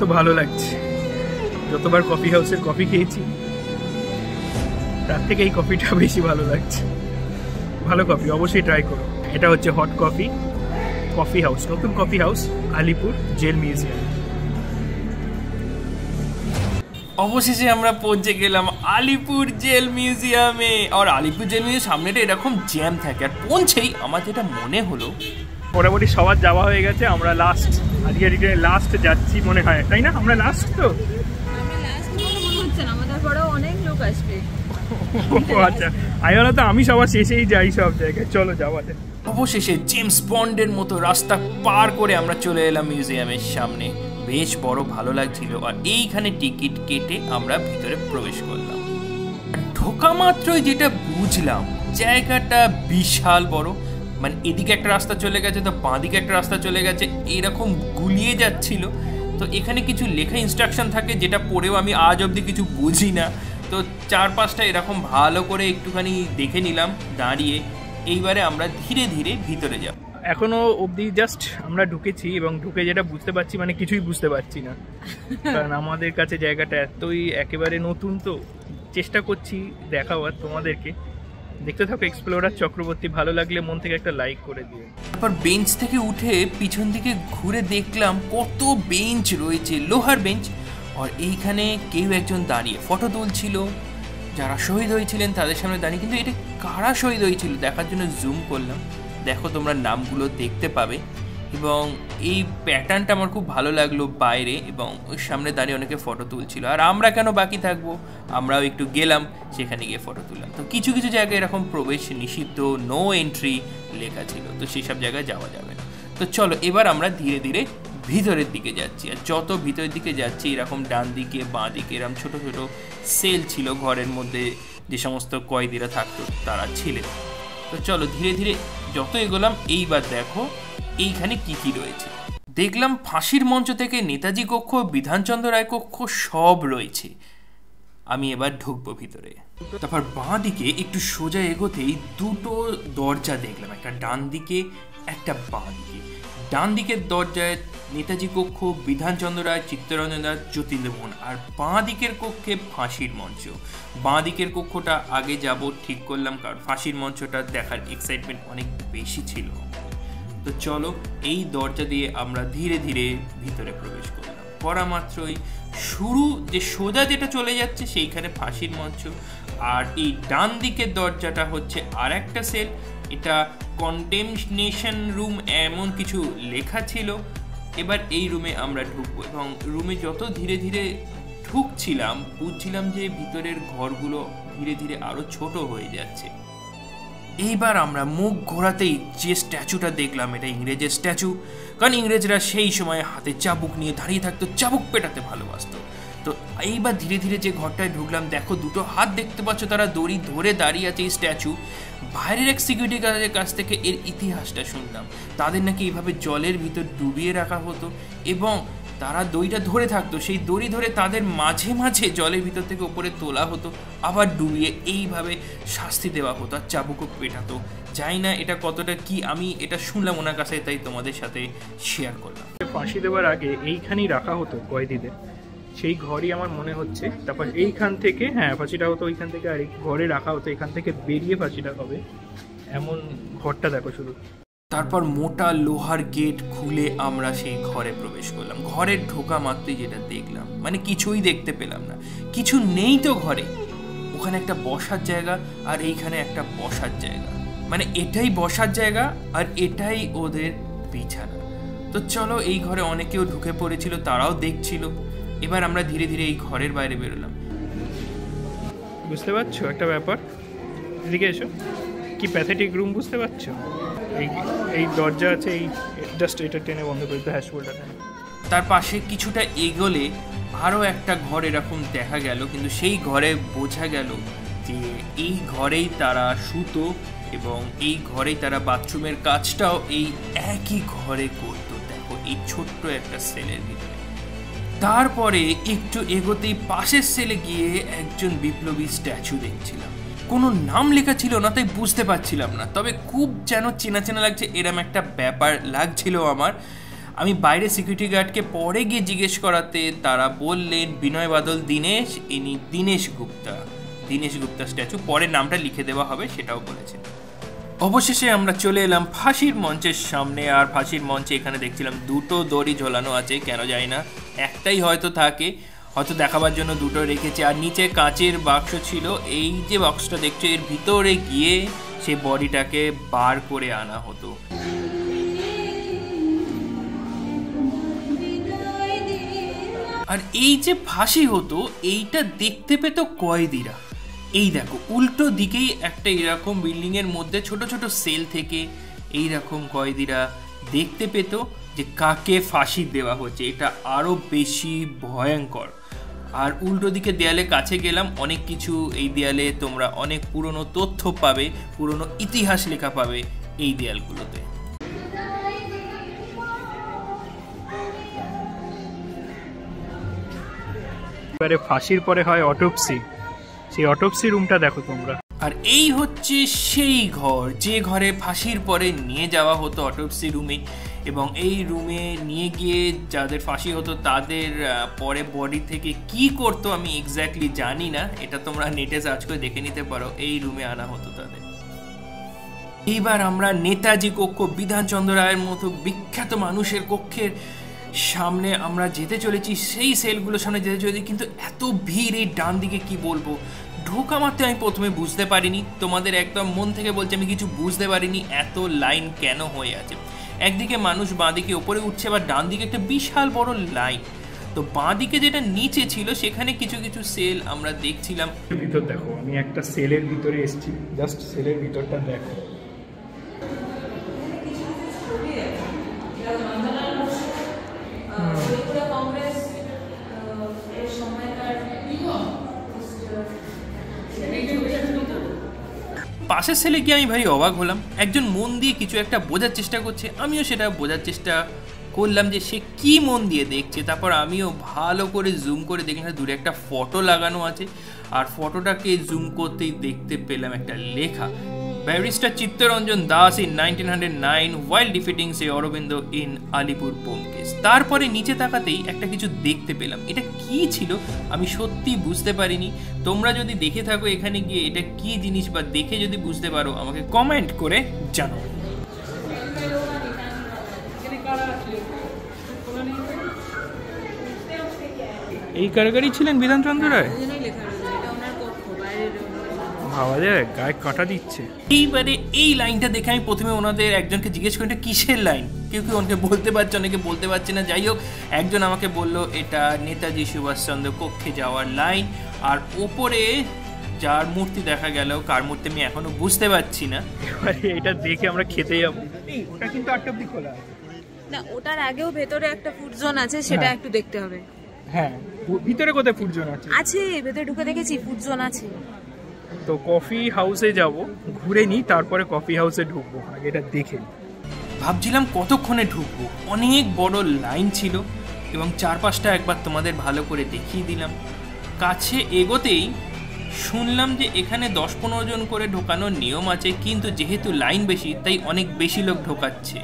तो भालो लागছে যতবার কফি হাউসের কফি খেয়েছি তার থেকে এই কফিটা বেশি ভালো লাগছে। ভালো কফি অবশ্যই ট্রাই করো। এটা হচ্ছে হট কফি কফি হাউস, নতুন coffee house Alipore jail museum. অবশেষে আমরা পৌঁছে গেলাম আলিপুর জেল মিউজিয়ামে। আর আলিপুর জেল মিউজিয়ামের সামনেটা এরকম জ্যাম থাকে, আর পৌঁছেই আমার যেটা মনে হলো মোটামুটি সবার যাওয়া হয়ে গেছে। আমরা লাস্ট, আজকে রিটার্নে লাস্ট যাচ্ছি মনে হয়, তাই না? আমরা লাস্ট, তো আমি সবার শেষেই যাই সব জায়গায়। চলো যাওয়া যায়। অবশেষে জেমস বন্ডের মতো রাস্তা পার করে আমরা চলে এলাম মিউজিয়ামের সামনে। বেশ বড় ভালো লাগছিল, আর এইখানে টিকিট কেটে আমরা ভিতরে প্রবেশ করলাম। ঢোকা মাত্রই যেটা বুঝলাম, জায়গাটা বিশাল বড়। মানে এদিকে একটা রাস্তা চলে গেছে, তো বাঁদিকে একটা রাস্তা চলে গেছে, এরকম গুলিয়ে যাচ্ছিল। তো এখানে কিছু লেখা ইনস্ট্রাকশন থাকে যেটা পড়েও আমি আজ অবধি কিছু বুঝি না। তো চার পাঁচটা এরকম ভালো করে একটুখানি দেখে নিলাম দাঁড়িয়ে। এইবারে আমরা ধীরে ধীরে ভিতরে যাব। এখনো অবধি জাস্ট আমরা ঢুকেছি, এবং ঢুকে যেটা বুঝতে পারছি, মানে কিছুই বুঝতে পারছি না, কারণ আমাদের কাছে জায়গাটা এতই একেবারে নতুন। তো চেষ্টা করছি দেখাবার তোমাদেরকে। দেখতে থাকো এক্সপ্লোরার চক্রবর্তী। ভালো লাগলে মন থেকে একটা লাইক করে দিও। তারপর বেঞ্চ থেকে উঠে পিছন দিকে ঘুরে দেখলাম কত বেঞ্চ রয়েছে, লোহার বেঞ্চ। আর এইখানে কেউ একজন দাঁড়িয়ে ফটো তুলছিল, যারা শহীদ হয়েছিলেন তাদের সামনে দাঁড়িয়ে। কিন্তু এটা কারা শহীদ হয়েছিল দেখার জন্য জুম করলাম, দেখো তোমরা নামগুলো দেখতে পাবে। এবং এই প্যাটার্নটা আমার খুব ভালো লাগলো বাইরে, এবং ওই সামনে দাঁড়িয়ে অনেকে ফটো তুলছিল। আর আমরা কেন বাকি থাকবো, আমরাও একটু গেলাম, সেখানে গিয়ে ফটো তুললাম। তো কিছু কিছু জায়গায় এরকম প্রবেশ নিষিদ্ধ, নো এন্ট্রি লেখা ছিল, তো সেসব জায়গায় যাওয়া যাবে না। তো চলো এবার আমরা ধীরে ধীরে ভিতরের দিকে যাচ্ছি, আর যত ভিতরের দিকে যাচ্ছি এরকম ডান দিকে বাঁ দিকে এরকম ছোটো ছোটো সেল ছিল, ঘরের মধ্যে যে সমস্ত কয়েদিরা থাকতো তারা ছিলেন। তো চলো ধীরে ধীরে যত এগোলাম, এইবার দেখো এইখানে কি কি রয়েছে। দেখলাম ফাঁসির মঞ্চ থেকে নেতাজি কক্ষ, বিধানচন্দ্র রায় কক্ষ সব রয়েছে। আমি এবার ঢুকবো ভিতরে। তারপর বাঁ দিকে একটু সোজা এগোতেই দুটো দরজা দেখলাম, একটা ডান দিকে একটা বাঁ দিকে। ডান দিকের দরজায় নেতাজি কক্ষ, বিধানচন্দ্র রায়, চিত্তরঞ্জন দাস, যতীন্দ্রমোহন। আর বাঁ দিকের কক্ষে ফাঁসির মঞ্চ। বাঁ দিকের কক্ষটা আগে যাব ঠিক করলাম, কারণ ফাঁসির মঞ্চটা দেখার এক্সাইটমেন্ট অনেক বেশি ছিল। তো চলো এই দরজা দিয়ে আমরা ধীরে ধীরে ভিতরে প্রবেশ করলাম। করা মাত্রই শুরু যে সোজা যেটা চলে যাচ্ছে সেইখানে ফাঁসির মঞ্চ, আর এই ডান দিকের দরজাটা হচ্ছে আর একটা সেল। এটা কন্ডেমনেশন রুম এমন কিছু লেখা ছিল। এবার এই রুমে আমরা ঢুকবো, এবং রুমে যত ধীরে ধীরে ঢুকছিলাম বুঝছিলাম যে ভিতরের ঘরগুলো ধীরে ধীরে আরও ছোট হয়ে যাচ্ছে। এইবার আমরা মুখ ঘোরাতেই যে স্ট্যাচুটা দেখলাম, এটা ইংরেজের স্ট্যাচু। কারণ ইংরেজরা সেই সময় হাতে চাবুক নিয়ে দাঁড়িয়ে থাকতো, চাবুক পেটাতে ভালোবাসত। তো এইবার ধীরে ধীরে যে ঘরটায় ঢুকলাম, দেখো দুটো হাত দেখতে পাচ্ছ, তারা দড়ি ধরে দাঁড়িয়ে আছে এই স্ট্যাচু। বাইরের এক সিকিউরিটি গার্ডের কাছ থেকে এর ইতিহাসটা শুনলাম, তাদের নাকি এইভাবে জলের ভিতর ডুবিয়ে রাখা হতো, এবং তারা দড়িটা ধরে থাকতো, সেই দড়ি ধরে তাদের মাঝে মাঝে জলের ভিতর থেকে ওপরে তোলা হতো, আবার ডুবিয়ে এইভাবে শাস্তি দেওয়া হতো, আর চাবুকও পেটাতো। জানি না এটা কতটা কি, আমি এটা শুনলাম ওনার কাছে, তাই তোমাদের সাথে শেয়ার করলাম। ফাঁসি দেওয়ার আগে এইখানেই রাখা হতো কয়েদিদের, সেই ঘরই আমার মনে হচ্ছে। তারপর এইখান থেকে, হ্যাঁ ফাঁসিটা হতো ওইখান থেকে, আর এই ঘরে রাখা হতো। এখান থেকে বেরিয়ে ফাঁসিটা হবে এমন ঘরটা দেখো শুধু। তারপর মোটা লোহার গেট খুলে আমরা সেই ঘরে প্রবেশ করলাম। ঘরে ঢোকা মাত্রই যেটা দেখলাম, মানে কিছুই দেখতে পেলাম না, কিছু নেই তো ঘরে। ওখানে একটা বসার জায়গা, আর এইখানে একটা বসার জায়গা, মানে এটাই বসার জায়গা আর এটাই ওদের বিছানা। তো চলো এই ঘরে অনেকেও ঢুকে পড়েছিল, তারাও দেখছিল। এবার আমরা ধীরে ধীরে এই ঘরের বাইরে বেরোলাম। বুঝতে পারছো একটা ব্যাপার, এদিকে এসো, কি প্যাথেটিক রুম বুঝতে পারছো। এই দরজা আছে, এই জাস্ট এটা টেনে বন্ধ করে দিতে হ্যাশবোর্ডটা। তার পাশে কিছুটা এগোলে আরও একটা ঘর এরকম দেখা গেল, কিন্তু সেই ঘরে বোঝা গেল যে এই ঘরেই তারা শুতো, এবং এই ঘরেই তারা বাথরুমের কাজটাও এই একই ঘরে করতো। দেখো এই ছোট্ট একটা সেলের ভিতরে। তারপরে একটু এগোতেই পাশের সেলে গিয়ে একজন বিপ্লবী স্ট্যাচু দেখছিলাম। কোনো নাম লেখা ছিল না, তাই বুঝতে পারছিলাম না, তবে খুব যেন চেনা চেনা লাগছে এরম একটা ব্যাপার লাগছিল আমার। আমি বাইরে সিকিউরিটি গার্ডকে পরে গিয়ে জিজ্ঞেস করাতে তারা বললেন বিনয় বাদল দীনেশ, ইনি দিনেশ গুপ্তা। দিনেশ গুপ্তা স্ট্যাচু, পরের নামটা লিখে দেওয়া হবে সেটাও বলেছেন। অবশেষে আমরা চলে এলাম ফাঁসির মঞ্চের সামনে। আর ফাঁসির মঞ্চে এখানে দেখছিলাম দুটো দড়ি ঝোলানো আছে, কেন জানি না, একটাই হয়তো থাকে, হয়তো দেখাবার জন্য দুটো রেখেছে। আর নিচে কাঁচের বাক্স ছিল, এই যে বাক্সটা দেখছো এর ভিতরে গিয়ে সেই বডিটাকে বার করে আনা হতো। আর এই যে ফাঁসি হতো এইটা দেখতে পেত কয়েদিরা। এই দেখো উল্টো দিকেই একটা এরকম বিল্ডিংয়ের মধ্যে ছোট ছোট সেল থেকে এইরকম কয়েদিরা দেখতে পেত যে কাকে ফাঁসি দেওয়া হচ্ছে। এটা আরও বেশি ভয়ঙ্কর। আর উল্টো দিকে দেয়ালে কাছে গেলাম, অনেক কিছু এই দেয়ালে তোমরা অনেক পুরনো তথ্য পাবে, পুরনো ইতিহাস লেখা পাবে এই দেয়ালগুলোতে। এবারে ফাঁসির পরে হয় অটোপসি, সেই অটোপসি রুমটা দেখো তোমরা। আর এই হচ্ছে সেই ঘর যে ঘরে ফাঁসির পরে নিয়ে যাওয়া হতো অটোপসি রুমে, এবং এই রুমে নিয়ে গিয়ে যাদের ফাঁসি হতো তাদের পরে বডি থেকে কি করতো আমি এক্স্যাক্টলি জানি না, এটা তোমরা নেটে সার্চ করে দেখে নিতে পারো। এই রুমে আনা হতো তাদের। এইবার আমরা নেতাজি কক্ষ, বিধানচন্দ্র রায়ের মতো বিখ্যাত মানুষের কক্ষের সামনে আমরা যেতে চলেছি, সেই সেলগুলোর সামনে যেতে চলেছি। কিন্তু এত ভিড়, এই ডান দিকে কি বলবো, ঢোকা মাত্রে আমি প্রথমে বুঝতে পারিনি, তোমাদের একদম মন থেকে বলছি আমি কিছু বুঝতে পারিনি এত লাইন কেন হয়ে আছে। একদিকে মানুষ বাঁ দিকে ওপরে উঠছে, আবার ডান দিকে একটা বিশাল বড় লাইন। তো বাঁ দিকে যেটা নিচে ছিল সেখানে কিছু কিছু সেল আমরা দেখছিলাম। ভিতর দেখো, আমি একটা সেলের ভিতরে এসেছি, জাস্ট সেলের ভিতরটা দেখো। পাশের সেলে গিয়ে আমি ভাই অবাক হলাম, একজন মন দিয়ে কিছু একটা বোঝার চেষ্টা করছে, আমিও সেটা বোঝার চেষ্টা করলাম যে সে কি মন দিয়ে দেখছে। তারপর আমিও ভালো করে জুম করে দেখলাম দূরে একটা ফটো লাগানো আছে, আর ফটোটাকে জুম করতেই দেখতে পেলাম একটা লেখা, barrister Chittaranjan Das in 1909 while defeating সে Aurobindo in Alipore bomb case. তারপরে নিচে তাকাতেই একটা কিছু দেখতে পেলাম, এটা কি ছিল আমি সত্যি বুঝতে পারিনি। তোমরা যদি দেখে থাকো এখানে গিয়ে এটা কি জিনিস, বা দেখে যদি বুঝতে পারো আমাকে কমেন্ট করে জানাও। এই কারাগারি ছিলেন বিধানচন্দ্র রায়, গায়ে কাটা দিচ্ছে। এইবারে এই লাইনটা দেখে আমি প্রথমে ওনাদের একজনকে জিজ্ঞেস করি এটা কিসের লাইন, কেউ কেউ অনেকে বলতে পারছে অনেকে বলতে পারছে না। যাই হোক, একজন আমাকে বললো এটা নেতাজি সুভাষচন্দ্র কক্ষে যাওয়ার লাইন। আর ওপরে যার মূর্তি দেখা গেল, কার মূর্তি আমি এখনো বুঝতে পারছি না। এবারে এটা দেখে আমরা খেতে যাবো, ওটা কিন্তু 8টা অবধি খোলা না, ওটার আগেও ভেতরে একটা ফুড জোন আছে, সেটা একটু দেখতে হবে। হ্যাঁ, ভিতরে কোথায় ফুড জোন আছে? আছে, ভেতরে ঢুকে দেখেছি ফুড জোন আছে। তো কফি হাউসে যাব, ঘুরে নিই, তারপরে কফি হাউসে ঢুকবো। আগে এটা দেখে ভাবছিলাম কতক্ষণে ঢুকবো, অনেক বড় লাইন ছিল। এবং চারপাশটা একবার তোমাদের ভালো করে দেখিয়ে দিলাম। কাছে এগোতেই শুনলাম যে এখানে 10-15 জন করে ঢোকানোর নিয়ম আছে, কিন্তু যেহেতু লাইন বেশি তাই অনেক বেশি লোক ঢোকাচ্ছে।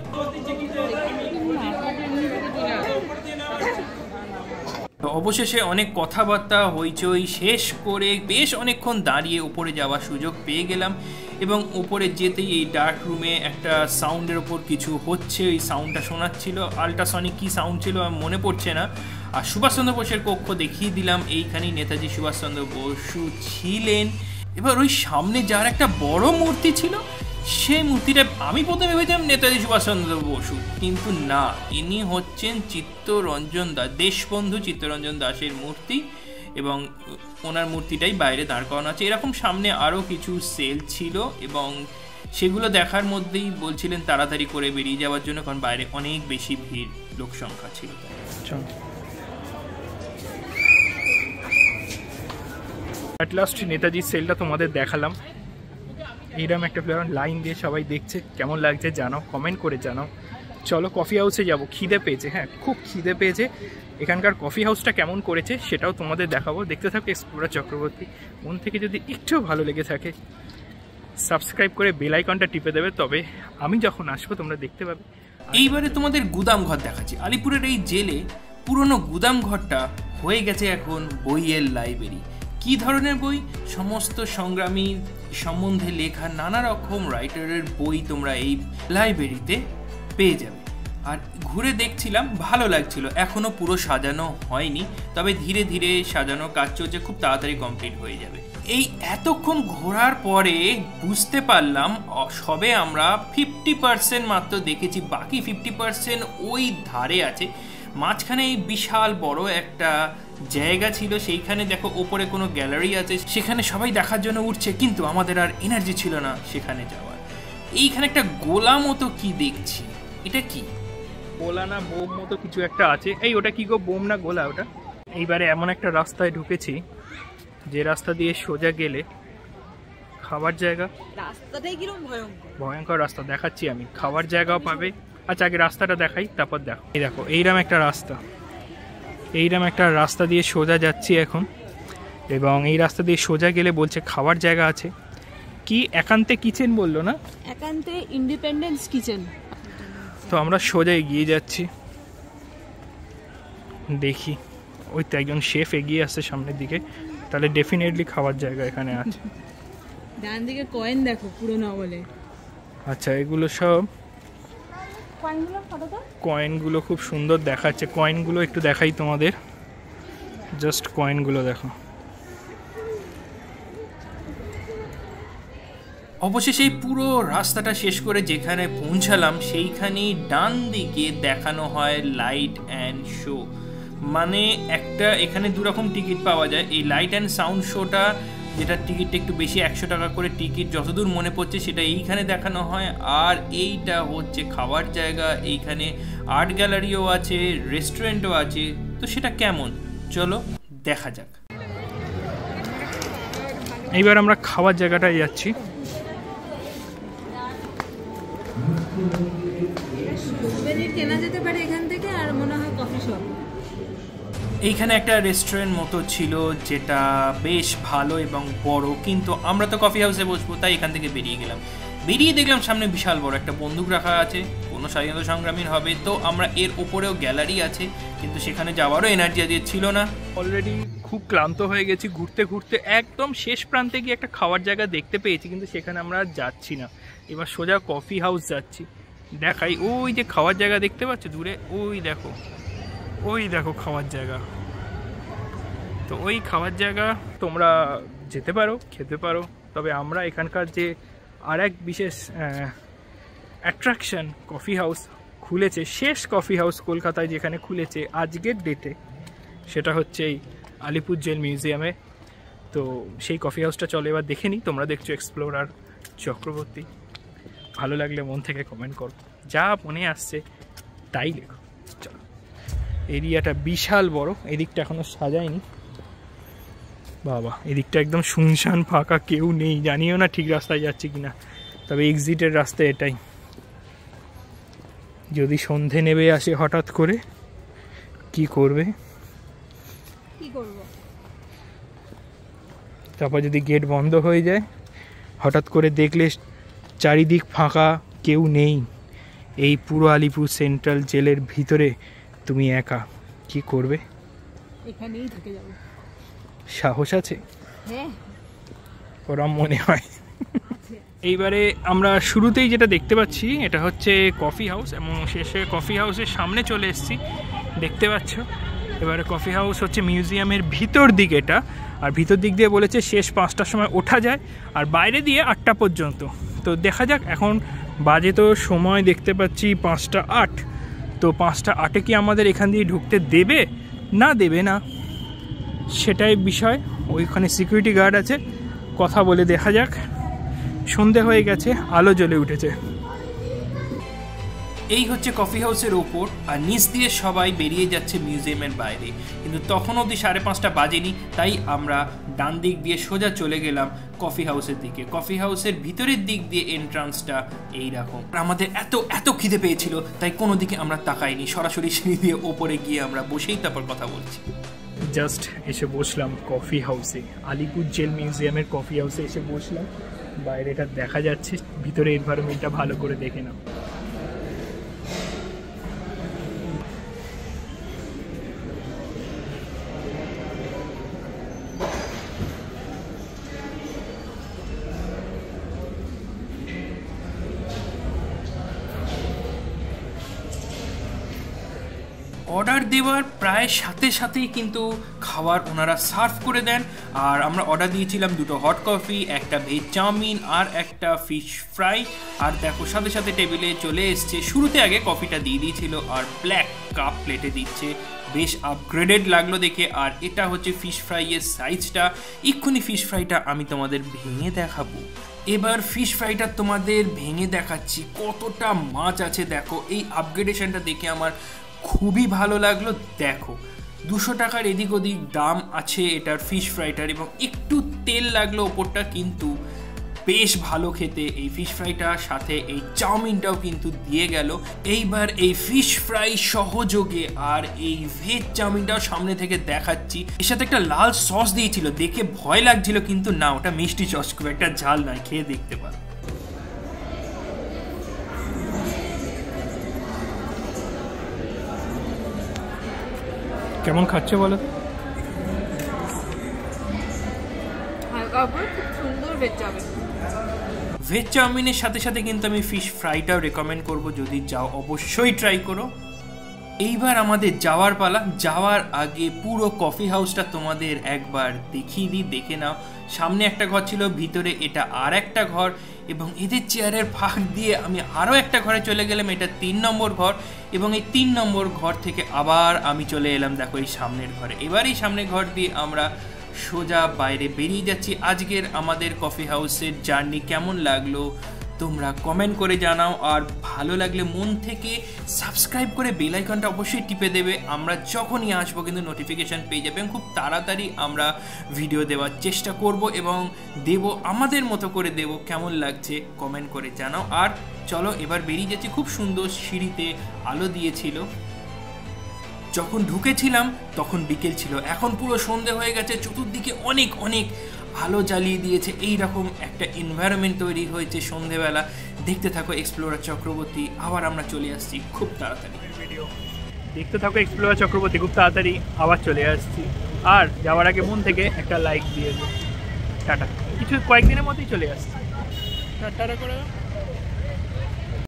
অবশেষে অনেক কথাবার্তা হইচই শেষ করে বেশ অনেকক্ষণ দাঁড়িয়ে ওপরে যাওয়ার সুযোগ পেয়ে গেলাম। এবং ওপরে যেতেই এই ডার্ক রুমে একটা সাউন্ডের ওপর কিছু হচ্ছে, ওই সাউন্ডটা শোনাচ্ছিল, আল্ট্রাসনিক কী সাউন্ড ছিল আমার মনে পড়ছে না। আর সুভাষচন্দ্র বোসের কক্ষ দেখিয়ে দিলাম, এইখানেই নেতাজি সুভাষচন্দ্র বসু ছিলেন। এবার ওই সামনে যার একটা বড় মূর্তি ছিল, সেই মূর্তিটা আমি প্রথমে ভেবেছিলাম নেতাজি সুভাষচন্দ্র বসু, কিন্তু না, ইনি হচ্ছেন চিত্তরঞ্জন দাস, দেশবন্ধু চিত্তরঞ্জন দাসের মূর্তি। এবং ওনার মূর্তিটাই বাইরে দাঁড় করানো আছে। এরকম সামনে আরও কিছু সেল ছিল, এবং সেগুলো দেখার মধ্যেই বলছিলেন তাড়াতাড়ি করে বেরিয়ে যাওয়ার জন্য, কারণ বাইরে অনেক বেশি ভিড়, লোক সংখ্যা ছিল। অ্যাট লাস্ট নেতাজি সেলটা তোমাদের দেখালাম। এইরকম একটা ফ্লেভার লাইন দিয়ে সবাই দেখছে, কেমন লাগছে জানাও, কমেন্ট করে জানাও। চলো কফি হাউসে যাব, খিদে পেয়েছে, হ্যাঁ খুব খিদে পেয়েছে। এখানকার কফি হাউসটা কেমন করেছে সেটাও তোমাদের দেখাবো, দেখতে থাকো এক্সপ্লোরার চক্রবর্তী। মন থেকে যদি একটু ভালো লেগে থাকে সাবস্ক্রাইব করে বেল আইকনটা টিপে দেবে, তবে আমি যখন আসবো তোমরা দেখতে পাবে। एइबारे तुम्हादेर गुदाम घर देखाच्छि। आलिपुरेर एइ जेले पुरानो गुदाम घरटा हये गेछे एखन बोइयेर लाइब्रेरि। कि धरनेर बोई? समस्त संग्रामी सम्बन्धे लेखा नाना रकम राइटारेर बोई तोमरा एइ लाइब्रेरिते पेये जाबे। और घुरे देखछिलाम, भालो लागछिलो। एखोनो पुरो साजानो हयनि, तबे धीरे धीरे साजानो काज चलछे, खूब ताड़ाताड़ी कमप्लीट हये जाबे। এই এতক্ষণ ঘোরার পরে বুঝতে পারলাম সবে আমরা 50% মাত্র দেখেছি, বাকি 50% ওই ধারে আছে। মাঝখানে এই বিশাল বড় একটা জায়গা ছিল, সেইখানে দেখো ওপরে কোনো গ্যালারি আছে, সেখানে সবাই দেখার জন্য উঠছে, কিন্তু আমাদের আর এনার্জি ছিল না সেখানে যাওয়ার। এইখানে একটা গোলা মতো কি দেখছি, এটা কি? গোলা না বোম মতো কিছু একটা আছে। এই ওটা কি গো, বোম না গোলা ওটা? এইবারে এমন একটা রাস্তায় ঢুকেছি যে রাস্তা দিয়ে সোজা গেলে খাবার জায়গা। রাস্তাটাই কিরকম ভয়ঙ্কর, ভয়ঙ্কর রাস্তা। দেখাচ্ছি আমি, খাবার জায়গাও পাবে। আচ্ছা আগে রাস্তাটা দেখাই, তারপর দেখো। এই দেখো এইরকম একটা রাস্তা, এইরকম একটা রাস্তা দিয়ে সোজা যাচ্ছি এখন, এবং এই রাস্তা দিয়ে সোজা গেলে বলছে খাবার জায়গা আছে। কি একান্তে কিচেন বললো না? একান্তে ইন্ডিপেন্ডেন্স কিচেন। তো আমরা সোজা এগিয়ে যাচ্ছি, দেখি ওই তো একজন শেফ এগিয়ে আসছে সামনের দিকে। তাহলে ডেফিনেটলি খাবার জায়গা এখানে আছে। ডান দিকে কয়েন দেখো, পুরনো বলে। আচ্ছা এগুলো সব কয়েনগুলো ফটো দাও। কয়েনগুলো খুব সুন্দর দেখাচ্ছে। কয়েনগুলো একটু দেখাই তোমাদের, জাস্ট কয়েনগুলো দেখো। অবশেষে এই পুরো রাস্তাটা শেষ করে যেখানে পৌঁছালাম, সেইখানেই ডান দিকে দেখানো হয় লাইট অ্যান্ড শো। মানে একটা এখানে দুরকম টিকিট পাওয়া যায়। এই লাইট অ্যান্ড সাউন্ড শোটা, যেটা টিকিটটা একটু বেশি, 100 টাকা করে টিকিট, যতদূর মনে পড়ছে, সেটা এইখানে দেখানো হয়। আর এইটা হচ্ছে খাবার জায়গা, এইখানে আর্ট গ্যালারিও আছে, রেস্টুরেন্টও আছে। তো সেটা কেমন, চলো দেখা যাক। এইবার আমরা খাবার জায়গাটায় যাচ্ছি। কেনা যেতে পারে এখান থেকে, আর মনে হয় কফি শপ। এইখানে একটা রেস্টুরেন্ট মতো ছিল, যেটা বেশ ভালো এবং বড়, কিন্তু আমরা তো কফি হাউসে বসবো, তাই এখান থেকে বেরিয়ে গেলাম। বেরিয়ে দেখলাম সামনে বিশাল বড় একটা বন্দুক রাখা আছে, কোনো স্বাধীনতা সংগ্রামীর হবে। তো আমরা এর ওপরেও গ্যালারি আছে, কিন্তু সেখানে যাওয়ারও এনার্জি আজকে ছিল না। অলরেডি খুব ক্লান্ত হয়ে গেছি ঘুরতে ঘুরতে। একদম শেষ প্রান্তে গিয়ে একটা খাওয়ার জায়গা দেখতে পেয়েছি, কিন্তু সেখানে আমরা যাচ্ছি না, এবার সোজা কফি হাউস যাচ্ছি। দেখাই, ওই যে খাওয়ার জায়গা দেখতে পাচ্ছ দূরে, ওই দেখো, ওই দেখো খাওয়ার জায়গা। তো ওই খাওয়ার জায়গা তোমরা যেতে পারো, খেতে পারো। তবে আমরা এখানকার যে আর এক বিশেষ অ্যাট্রাকশন, কফি হাউস খুলেছে, শেষ কফি হাউস কলকাতায় যেখানে খুলেছে আজকের ডেটে, সেটা হচ্ছে এই আলিপুর জেল মিউজিয়ামে। তো সেই কফি হাউসটা চলো এবার দেখে নিই। তোমরা দেখছো এক্সপ্লোরার চক্রবর্তী। ভালো লাগলে মন থেকে কমেন্ট করো, যা মনে আসছে তাই লেখো। চলো, এরিয়াটা বিশাল বড়, এদিকটা এখনও সাজায়নি। বাবা, এদিকটা একদম শুনশান, ফাঁকা, কেউ নেই। জানিও না ঠিক রাস্তায় যাচ্ছে কিনা, তবে এক্সিটের রাস্তা এটাই। যদি সন্ধে নেমে আসে হঠাৎ করে কি করবে? তারপর যদি গেট বন্ধ হয়ে যায়, হঠাৎ করে দেখলে চারিদিক ফাঁকা, কেউ নেই, এই পুরো আলিপুর সেন্ট্রাল জেলের ভিতরে তুমি একা, কি করবে? এখানেই থেকে যাবো। সাহস আছে? হ্যাঁ, ওরম মনে হয়। এইবারে আমরা শুরুতেই যেটা দেখতে পাচ্ছি, এটা হচ্ছে কফি হাউস, এবং শেষে কফি হাউসের সামনে চলে এসেছি, দেখতে পাচ্ছ। এবারে কফি হাউস হচ্ছে মিউজিয়ামের ভিতর দিক এটা, আর ভিতর দিক দিয়ে বলেছে শেষ 5টার সময় ওঠা যায়, আর বাইরে দিয়ে 8টা পর্যন্ত। তো দেখা যাক, এখন বাজে তো সময় দেখতে পাচ্ছি 5:08। তো 5:08 কি আমাদের এখান দিয়ে ঢুকতে দেবে না দেবে না, সেটাই বিষয়। ওইখানে সিকিউরিটি গার্ড আছে, কথা বলে দেখা যাক। সন্ধে হয়ে গেছে, আলো জ্বলে উঠেছে। এই হচ্ছে কফি হাউসের ওপর, আর নিচ দিয়ে সবাই বেরিয়ে যাচ্ছে মিউজিয়ামের বাইরে। কিন্তু তখন অবধি 5:30 বাজেনি, তাই আমরা ডান দিক দিয়ে সোজা চলে গেলাম কফি হাউসের দিকে। কফি হাউসের ভিতরের দিক দিয়ে এন্ট্রান্সটা এইরকম। আমাদের এত খিদে পেয়েছিল, তাই কোনো দিকে আমরা তাকাইনি, সরাসরি সিঁড়ি দিয়ে ওপরে গিয়ে আমরা বসেই তারপর কথা বলছি। জাস্ট এসে বসলাম কফি হাউসে, আলিপুর জেল মিউজিয়ামের কফি হাউসে এসে বসলাম। বাইরেটা দেখা যাচ্ছে, ভিতরে এনভায়রনমেন্টটা ভালো করে দেখে নাও। অর্ডার দেওয়ার প্রায় সাথে সাথেই কিন্তু খাবার ওনারা সার্ভ করে দেন। আর আমরা অর্ডার দিয়েছিলাম দুটো হট কফি, একটা ভেজ চাউমিন আর একটা ফিশ ফ্রাই। আর দেখো সাথে সাথে টেবিলে চলে এসছে। শুরুতে আগে কফিটা দিয়ে দিয়েছিল আর ব্ল্যাক কাপ প্লেটে দিচ্ছে, বেশ আপগ্রেডেড লাগলো দেখে। আর এটা হচ্ছে ফিশ ফ্রাইয়ের সাইজটা। এক্ষুনি ফিশ ফ্রাইটা আমি তোমাদের ভেঙে দেখাবো। এবার ফিশ ফ্রাইটা তোমাদের ভেঙে দেখাচ্ছি, কতটা মাছ আছে দেখো। এই আপগ্রেডেশনটা দেখে আমার খুবই ভালো লাগলো। দেখো 200 টাকার এদিক ওদিক দাম আছে এটার ফিশ ফ্রাইটার, এবং একটু তেল লাগলো ওপরটা, কিন্তু বেশ ভালো খেতে এই ফিশ ফ্রাইটার সাথে এই চাউমিনটাও কিন্তু দিয়ে গেল। এইবার এই ফিশ ফ্রাই সহযোগে আর এই ভেজ চাউমিনটাও সামনে থেকে দেখাচ্ছি। এর সাথে একটা লাল সস দিয়েছিল, দেখে ভয় লাগছিল, কিন্তু না ওটা মিষ্টি সস, খুব একটা ঝাল নয়, খেয়ে দেখতে পারো। কেমন খাচ্ছে বলো? ভেজ চাউমিনের সাথে সাথে কিন্তু আমি ফিশ ফ্রাইটাও রেকমেন্ড করব, যদি যাও অবশ্যই ট্রাই করো। এইবার আমাদের যাওয়ার পালা। যাওয়ার আগে পুরো কফি হাউসটা তোমাদের একবার দেখিয়ে দিই, দেখে নাও। সামনে একটা ঘর ছিল, ভিতরে এটা আর একটা ঘর, এবং এদের চেয়ারের ফাঁক দিয়ে আমি আরও একটা ঘরে চলে গেলাম। এটা 3 নম্বর ঘর, এবং এই 3 নম্বর ঘর থেকে আবার আমি চলে এলাম দেখো এই সামনের ঘরে। এবার এই সামনের ঘর দিয়ে আমরা সোজা বাইরে বেরিয়ে যাচ্ছি। আজকের আমাদের কফি হাউসের জার্নি কেমন লাগলো তোমরা কমেন্ট করে জানাও, আর ভালো লাগলে মন থেকে সাবস্ক্রাইব করে বেল আইকনটা অবশ্যই টিপে দেবে। আমরা যখনই আসবো কিন্তু নোটিফিকেশান পেয়ে যাবে, এবং খুব তাড়াতাড়ি আমরা ভিডিও দেওয়ার চেষ্টা করব এবং দেব, আমাদের মতো করে দেব। কেমন লাগছে কমেন্ট করে জানাও। আর চলো এবার বেরিয়ে যাচ্ছি। খুব সুন্দর সিঁড়িতে আলো দিয়েছিল, যখন ঢুকেছিলাম তখন বিকেল ছিল, এখন পুরো সন্ধে হয়ে গেছে। চতুর্দিকে অনেক অনেক আলো জ্বালিয়ে দিয়েছে, এইরকম একটা এনভায়রনমেন্ট তৈরি হয়েছে সন্ধেবেলা। দেখতে থাকো এক্সপ্লোরার চক্রবর্তী, আবার আমরা চলে আসছি খুব তাড়াতাড়ি। দেখতে থাকো এক্সপ্লোরার চক্রবর্তী, খুব তাড়াতাড়ি আবার চলে আসছি। আর যাওয়ার আগে মন থেকে একটা লাইক দিয়ে দাও। টাটা, কিছু কয়েকদিনের মধ্যেই চলে আসছি। টাটা করে